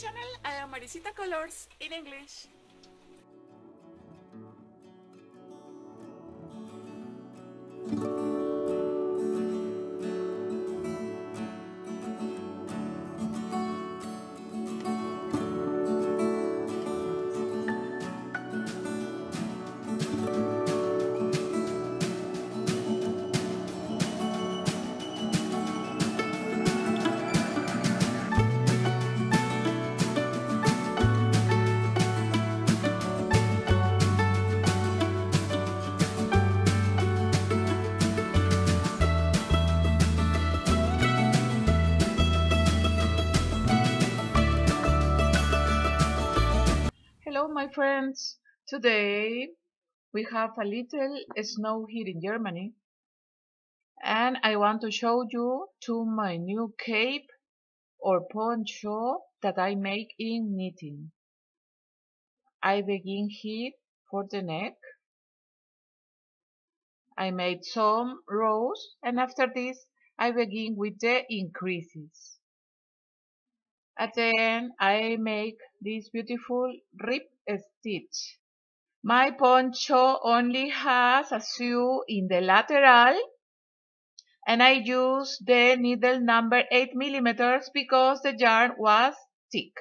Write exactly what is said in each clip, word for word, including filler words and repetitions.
channel, I am Maricita Colors in English. Hello my friends, today we have a little snow here in Germany and I want to show you to my new cape or poncho that I make in knitting. I begin here for the neck. I made some rows and after this I begin with the increases. At the end, I make this beautiful rib stitch. My poncho only has a sew in the lateral, and I use the needle number eight millimeters because the yarn was thick.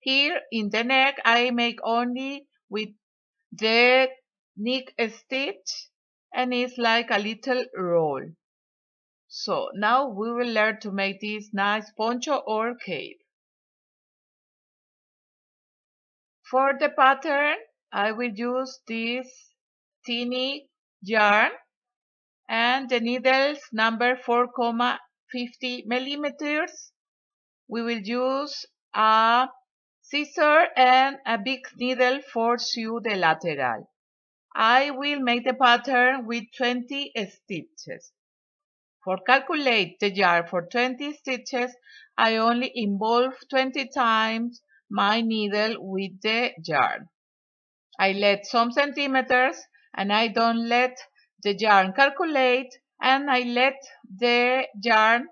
Here in the neck, I make only with the neck stitch, and it's like a little roll. So now we will learn to make this nice poncho or cape. For the pattern, I will use this tiny yarn and the needles number four, fifty millimeters. We will use a scissor and a big needle for sew the lateral. I will make the pattern with twenty stitches. For calculate the yarn for twenty stitches, I only involve twenty times my needle with the yarn. I let some centimeters and I don't let the yarn calculate and I let the yarn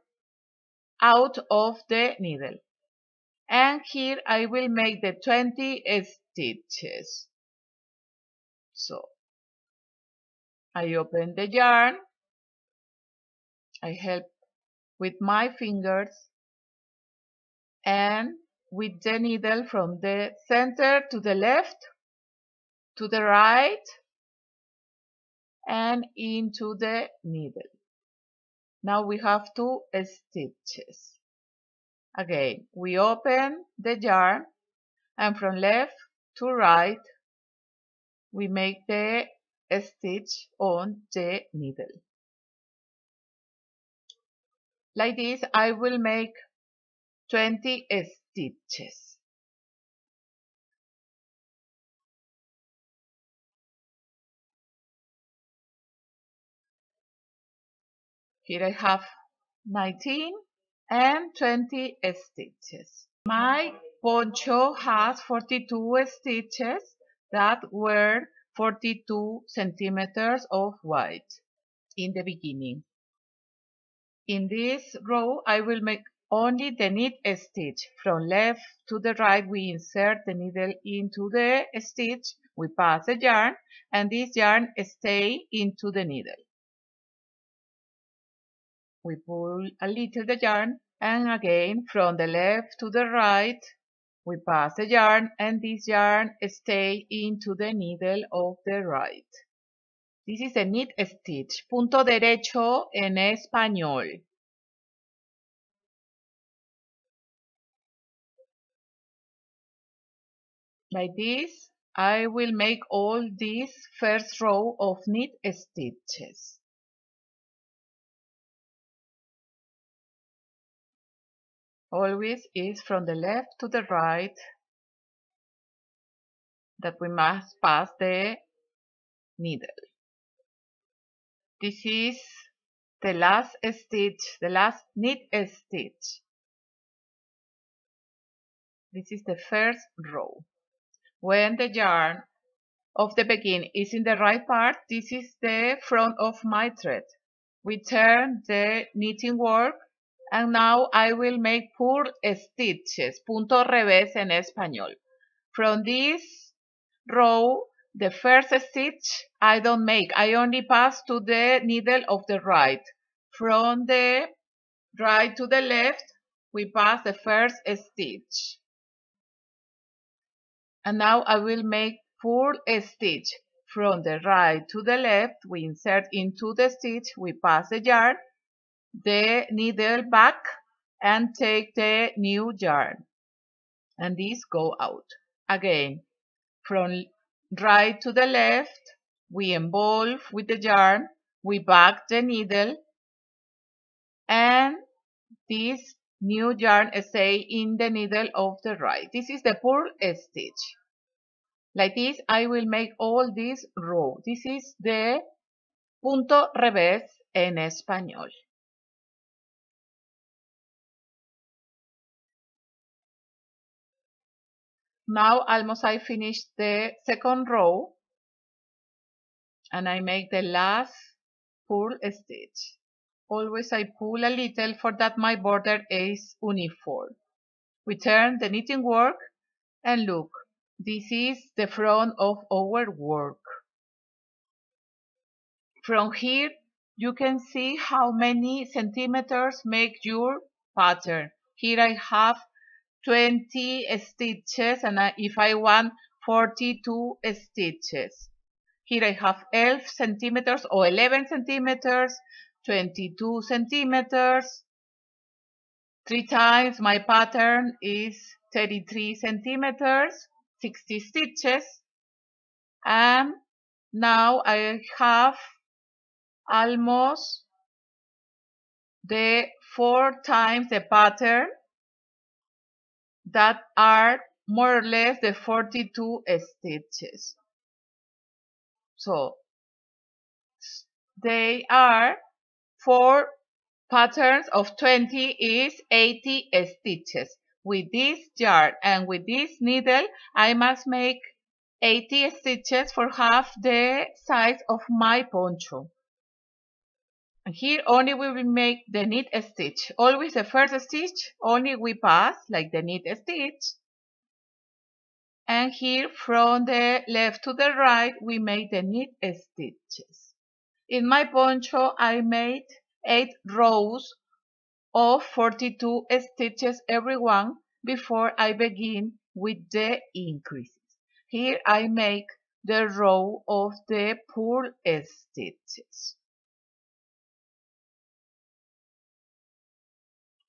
out of the needle. And here I will make the twenty stitches. So I open the yarn. I help with my fingers and with the needle from the center to the left, to the right, and into the needle. Now we have two stitches. Again, we open the yarn and from left to right, we make the stitch on the needle. Like this, I will make twenty stitches. Here I have nineteen and twenty stitches. My poncho has forty-two stitches that were forty-two centimeters of wide in the beginning. In this row, I will make only the needle stitch. From left to the right we insert the needle into the stitch, we pass the yarn and this yarn stays into the needle. We pull a little the yarn and again from the left to the right we pass the yarn and this yarn stays into the needle of the right. This is a needle stitch, punto derecho en español. Like this, I will make all this first row of knit stitches. Always is from the left to the right that we must pass the needle. This is the last stitch, the last knit stitch. This is the first row. When the yarn of the begin is in the right part, this is the front of my thread. We turn the knitting work And now I will make four stitches, punto revés en español. From this row, the first stitch I don't make. I only pass to the needle of the right. From the right to the left, we pass the first stitch. And now I will make four stitch. From the right to the left, we insert into the stitch, we pass the yarn, the needle back, and take the new yarn, and this go out. Again, from right to the left, we involve with the yarn, we back the needle, and this new yarn stay in the needle of the right. This is the purl stitch. Like this, I will make all this row. This is the punto revés en español. Now almost I finished the second row, and I make the last purl stitch. Always I pull a little for that my border is uniform. We turn the knitting work and look. This is the front of our work. From here you can see how many centimeters make your pattern. Here I have twenty stitches, and I, if I want, forty-two stitches. Here I have twelve centimeters or eleven centimeters, twenty-two centimeters. Three times my pattern is thirty-three centimeters, sixty stitches. And now I have almost the four times the pattern. That are more or less the forty-two stitches. So they are four patterns of twenty is eighty stitches. With this yarn and with this needle, I must make eighty stitches for half the size of my poncho. Here only we will make the knit stitch. Always the first stitch only we pass like the knit stitch. And here from the left to the right we make the knit stitches. In my poncho I made eight rows of forty-two stitches every one before I begin with the increases. Here I make the row of the purl stitches.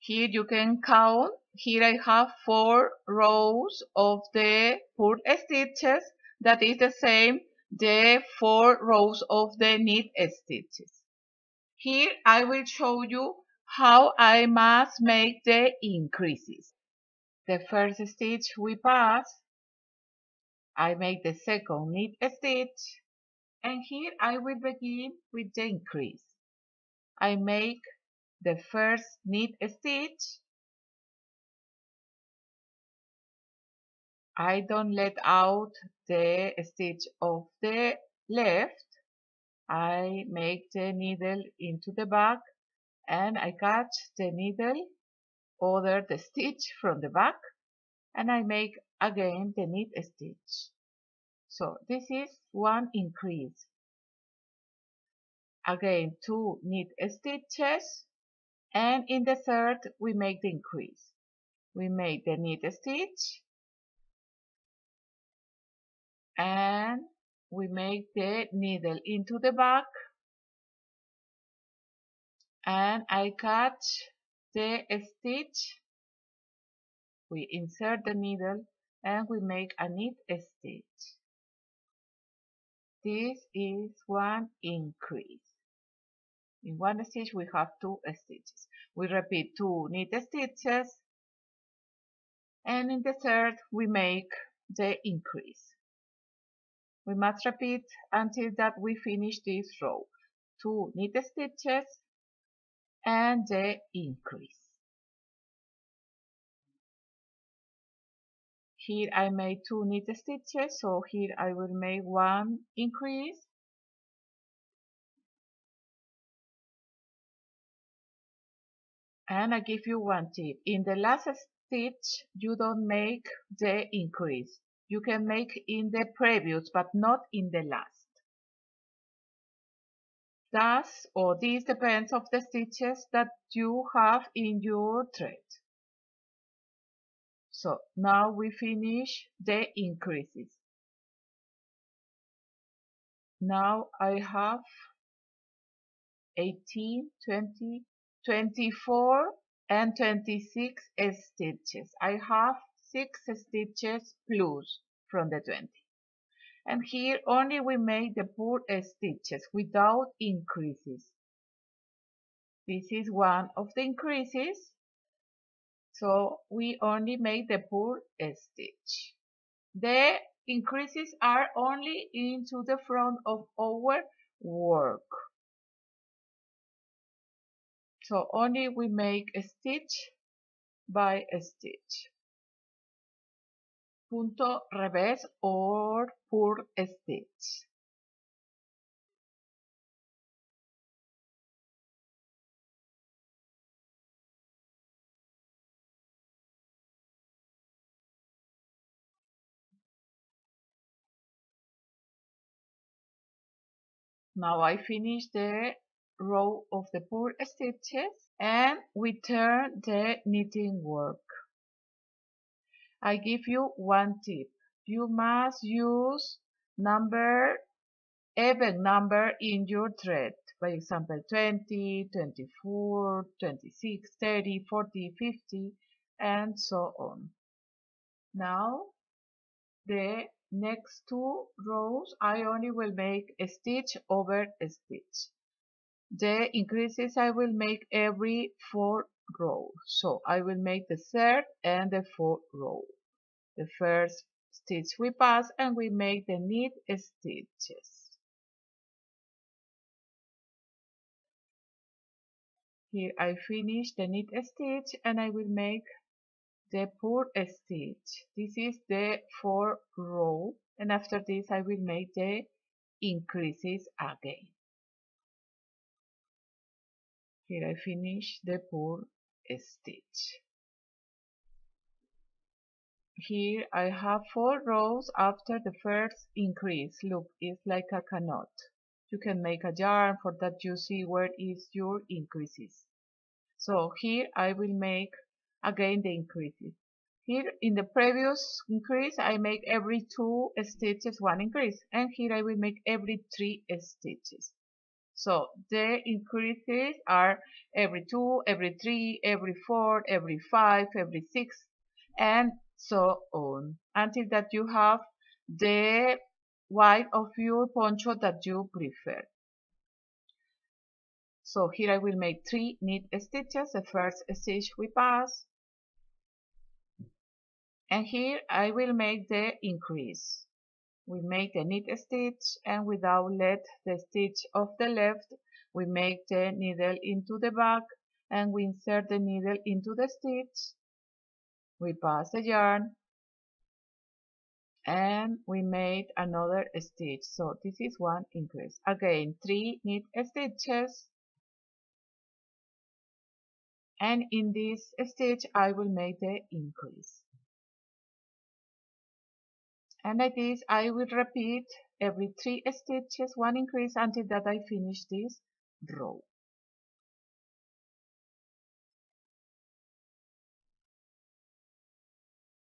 Here you can count. Here I have four rows of the purl stitches. That is the same, the four rows of the knit stitches. Here I will show you how I must make the increases. The first stitch we pass. I make the second knit stitch. And here I will begin with the increase. I make the first knit stitch. I don't let out the stitch of the left. I make the needle into the back, and I catch the needle, other the stitch from the back, and I make again the knit stitch. So this is one increase. Again two knit stitches. And in the third, we make the increase. We make the knit stitch, and we make the needle into the back, and I catch the stitch. We insert the needle, and we make a knit stitch. This is one increase. In one stitch we have two stitches. We repeat two knit stitches, and in the third we make the increase. We must repeat until that we finish this row. Two knit stitches and the increase. Here I made two knit stitches, so here I will make one increase. And I give you one tip. In the last stitch, you don't make the increase. You can make in the previous, but not in the last. Thus, or this depends on the stitches that you have in your thread. So now we finish the increases. Now I have eighteen, twenty, twenty-four and twenty-six stitches. I have six stitches plus from the twenty. And here only we make the poor stitches without increases. This is one of the increases. So we only make the poor stitch. The increases are only into the front of our work. So only we make a stitch by a stitch. Punto revés or purl stitch. Now I finish the row of the purl stitches and we turn the knitting work. I give you one tip. You must use number, even number in your thread. For example, twenty, twenty-four, twenty-six, thirty, forty, fifty, and so on. Now, the next two rows, I only will make a stitch over a stitch. The increases I will make every four row. So I will make the third and the fourth row. The first stitch we pass and we make the knit stitches. Here I finish the knit stitch and I will make the purl stitch. This is the fourth row, and after this I will make the increases again. Here I finish the purl stitch. Here I have four rows after the first increase. Look, it's like a knot. You can make a yarn for that you see where is your increases. So here I will make again the increases. Here in the previous increase I make every two stitches one increase, and here I will make every three stitches. So the increases are every two, every three, every four, every five, every six, and so on, until that you have the width of your poncho that you prefer. So here I will make three knit stitches. The first stitch we pass, and here I will make the increase. We make the knit stitch, and without let the stitch of the left, we make the needle into the back, and we insert the needle into the stitch. We pass the yarn, and we made another stitch. So this is one increase. Again, three knit stitches, and in this stitch I will make the increase. And like this, I will repeat every three stitches, one increase, until that I finish this row.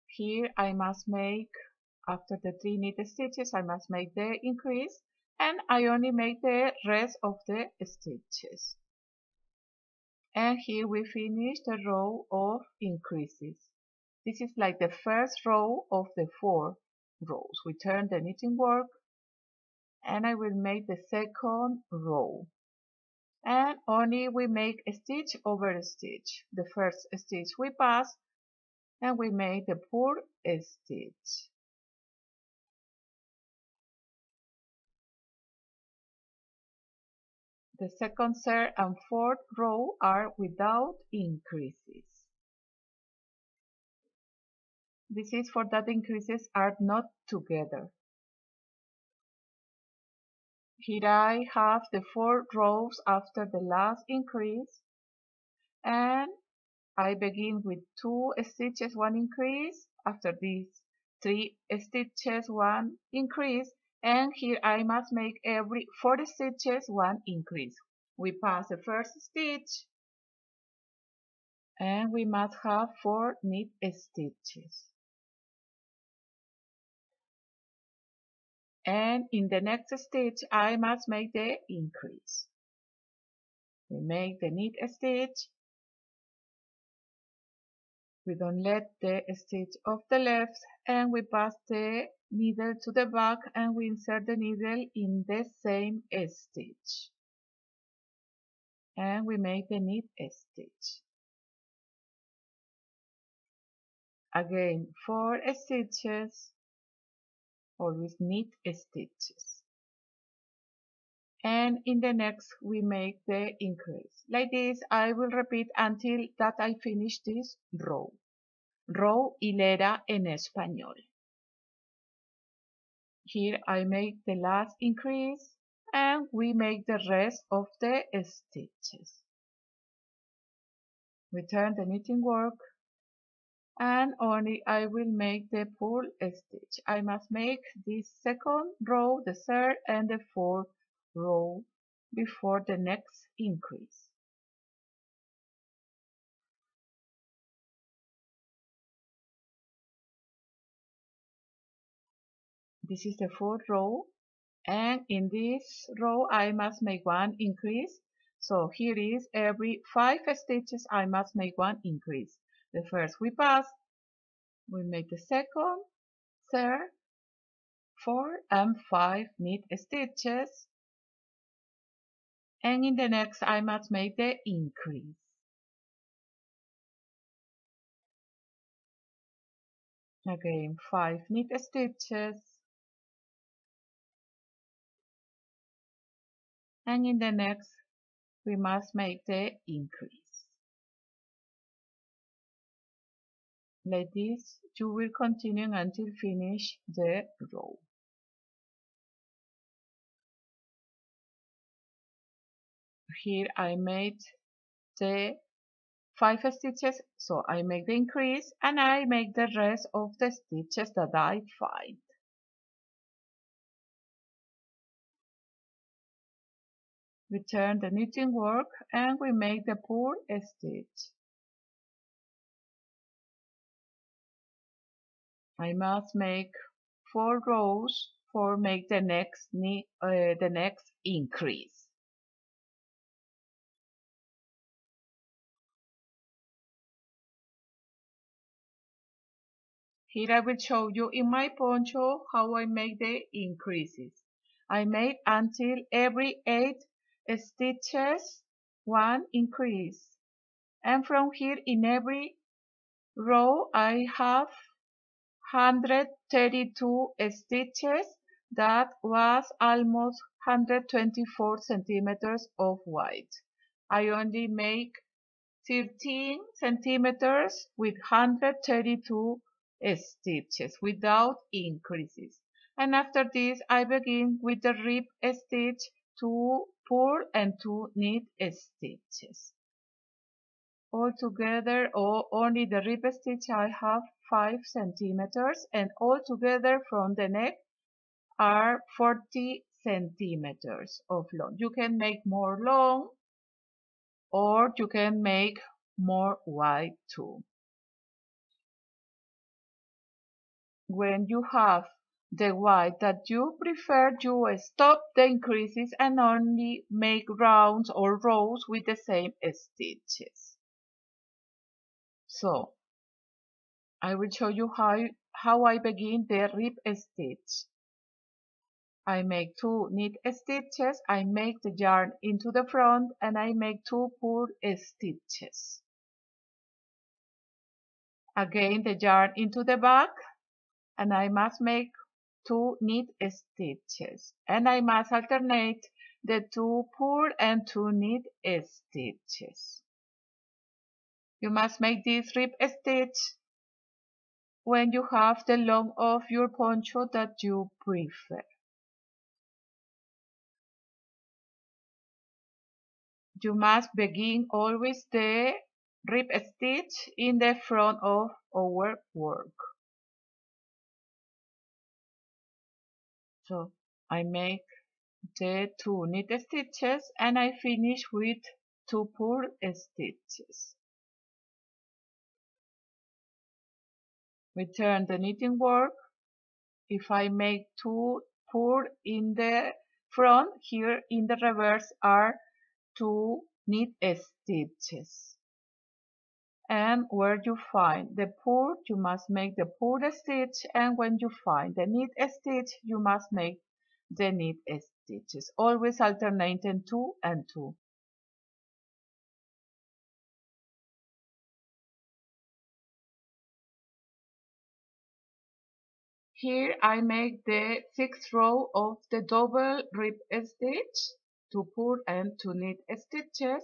Here I must make, after the three knit stitches, I must make the increase, and I only make the rest of the stitches. And here we finish the row of increases. This is like the first row of the four rows. We turn the knitting work, and I will make the second row, and only we make a stitch over a stitch. The first stitch we pass, and we make the purl stitch. The second, third and fourth row are without increases. This is for that increases are not together. Here I have the four rows after the last increase, and I begin with two stitches, one increase, after this three stitches, one increase, and here I must make every four stitches one increase. We pass the first stitch and we must have four knit stitches. And in the next stitch I must make the increase. We make the knit stitch. We don't let the stitch of the left, and we pass the needle to the back and we insert the needle in the same stitch. And we make the knit stitch. Again, four stitches, always knit stitches. And in the next we make the increase. Like this I will repeat until that I finish this row. Row hilera en español. Here I make the last increase and we make the rest of the stitches. We turn the knitting work and only I will make the pull stitch. I must make this second row, the third and the fourth row before the next increase. This is the fourth row, and in this row I must make one increase. So here is every five stitches I must make one increase. The first we pass, we make the second, third, four and five knit stitches. And in the next I must make the increase. Again, five knit stitches. And in the next we must make the increase. Like this you will continue until finish the row. Here I made the five stitches, so I make the increase and I make the rest of the stitches that I find. We turn the knitting work and we make the pull stitch. I must make four rows for make the next knit, uh, the next increase. Here I will show you in my poncho how I make the increases. I made until every eight stitches one increase. And from here in every row I have one hundred thirty-two stitches. That was almost one hundred twenty-four centimeters of wide. I only make thirteen centimeters with one hundred thirty-two stitches without increases, and after this I begin with the rib stitch, two pull and two knit stitches. Altogether, or only the rib stitch, I have five centimeters, and altogether from the neck are forty centimeters of long. You can make more long or you can make more wide too. When you have the wide that you prefer, you stop the increases and only make rounds or rows with the same stitches. So, I will show you how, how I begin the rib stitch. I make two knit stitches, I make the yarn into the front, and I make two pull stitches. Again, the yarn into the back. And I must make two knit stitches, and I must alternate the two pull and two knit stitches. You must make this rib stitch when you have the long of your poncho that you prefer. You must begin always the rib stitch in the front of our work. So I make the two knit stitches and I finish with two purl stitches. We turn the knitting work. If I make two purl in the front, here in the reverse are two knit stitches. And where you find the purl, you must make the purl stitch, and when you find the knit stitch, you must make the knit stitches. Always alternating two and two. Here I make the sixth row of the double rib stitch, two purl and two knit stitches.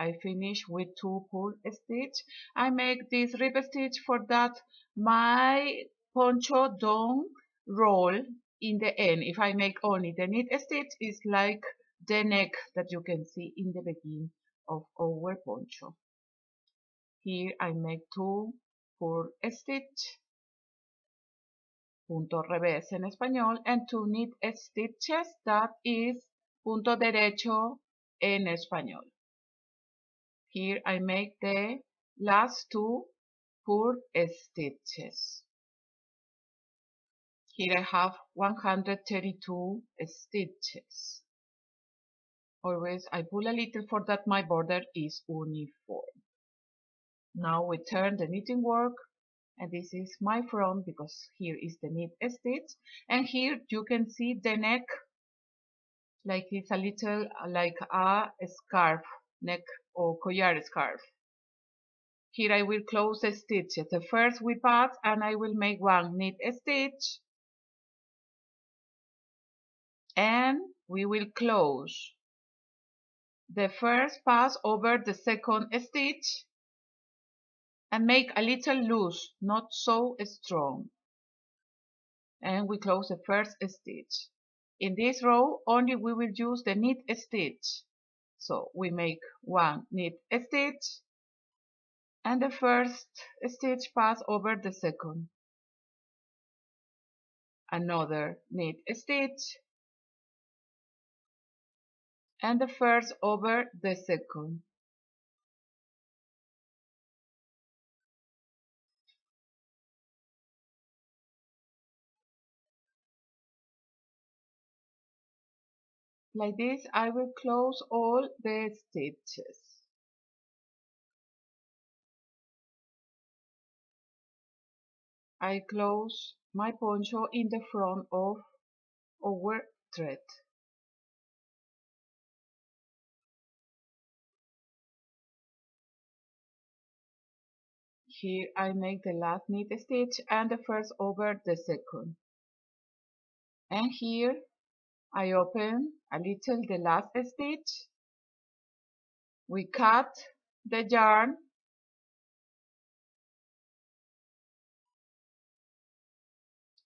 I finish with two purl stitch. I make this rib stitch for that my poncho don't roll in the end. If I make only the knit stitch, it's like the neck that you can see in the beginning of our poncho. Here I make two purl stitch, punto revés en español, and two knit stitches, that is punto derecho en español. Here I make the last two purl stitches. Here I have one hundred thirty-two stitches. Always I pull a little for that my border is uniform. Now we turn the knitting work, and this is my front because here is the knit stitch, and here you can see the neck, like it's a little like a scarf neck or collar scarf. Here I will close the stitches. The first we pass, and I will make one knit stitch, and we will close the first pass over the second stitch and make a little loose, not so strong, and we close the first stitch. In this row only we will use the knit stitch, so we make one knit stitch and the first stitch pass over the second, another knit stitch and the first over the second. Like this, I will close all the stitches. I close my poncho in the front of our thread. Here I make the last knit stitch and the first over the second. And here I open a little the last stitch, we cut the yarn,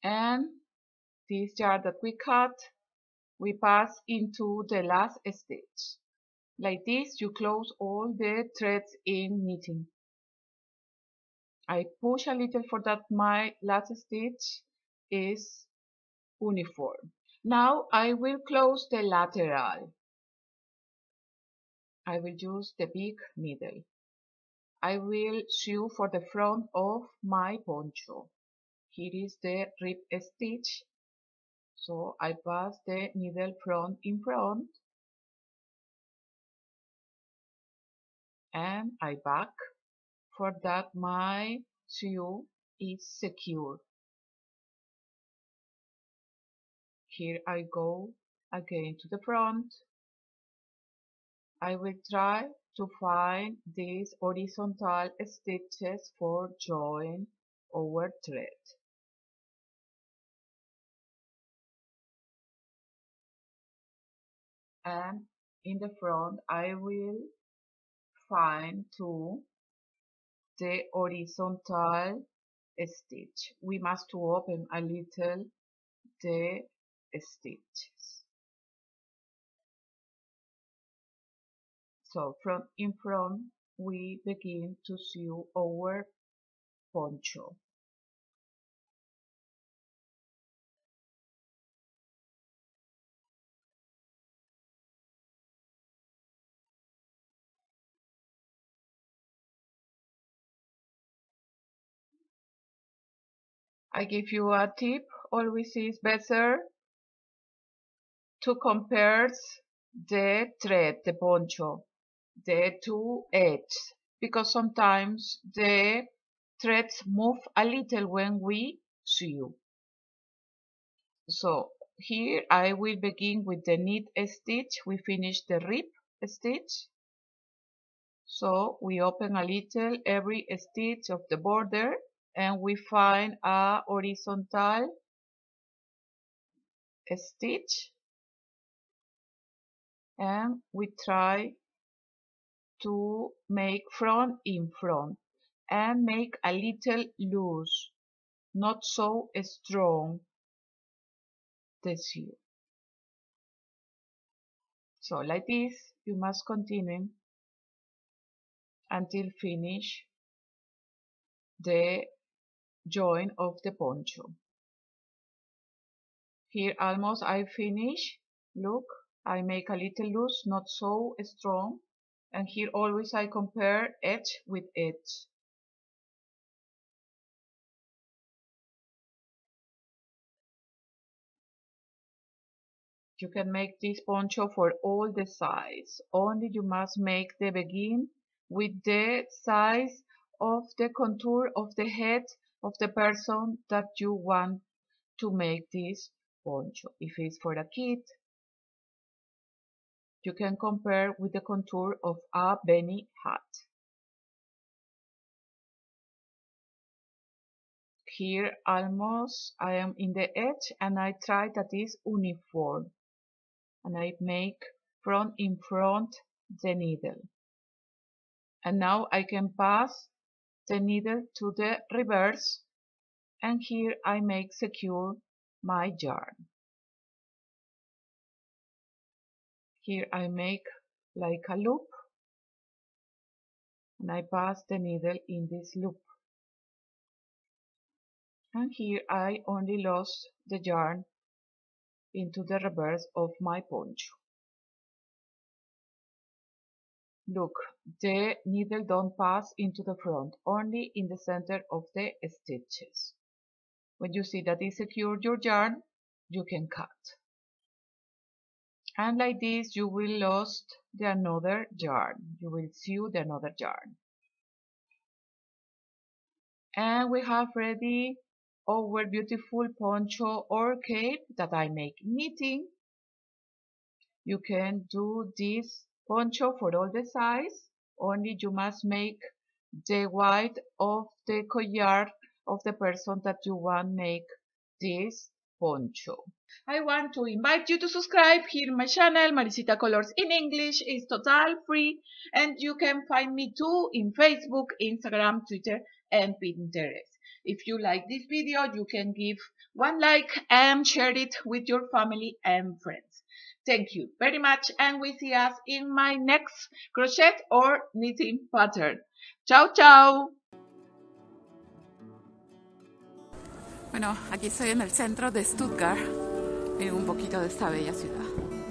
and this yarn that we cut, we pass into the last stitch. Like this, you close all the threads in knitting. I push a little for that my last stitch is uniform. Now I will close the lateral. I will use the big needle. I will sew for the front of my poncho. Here is the rib stitch. So I pass the needle front in front. And I back for that my sew is secure. Here I go again to the front. I will try to find these horizontal stitches for join our thread. And in the front I will find two the horizontal stitch. We must to open a little the stitches. So from in front we begin to sew our poncho. I give you a tip, always is better to compare the thread, the poncho, the two edges, because sometimes the threads move a little when we sew. So here I will begin with the knit stitch. We finish the rib stitch. So we open a little every stitch of the border, and we find a horizontal stitch, and we try to make front in front and make a little loose, not so strong the seam. So like this you must continue until finish the join of the poncho. Here almost I finish. Look, I make a little loose, not so strong, and here always I compare edge with edge. You can make this poncho for all the size, only you must make the begin with the size of the contour of the head of the person that you want to make this poncho. If it's for a kid, you can compare with the contour of a beanie hat. Here almost I am in the edge, and I try that is uniform, and I make front in front the needle, and now I can pass the needle to the reverse, and here I make secure my yarn. Here I make like a loop, and I pass the needle in this loop, and here I only lost the yarn into the reverse of my poncho. Look, the needle don't pass into the front, only in the center of the stitches. When you see that is secure your yarn, you can cut. And like this you will lost the another yarn. You will sew the another yarn. And we have ready our beautiful poncho or cape that I make knitting. You can do this poncho for all the size, only you must make the width of the collar of the person that you want to make this poncho. I want to invite you to subscribe here my channel, Maricita Colors in English. It's totally free, and you can find me too in Facebook, Instagram, Twitter and Pinterest. If you like this video, you can give one like and share it with your family and friends. Thank you very much, and we see us in my next crochet or knitting pattern. Chao, chao. Bueno, aquí estoy en el centro de Stuttgart. Miren un poquito de esta bella ciudad.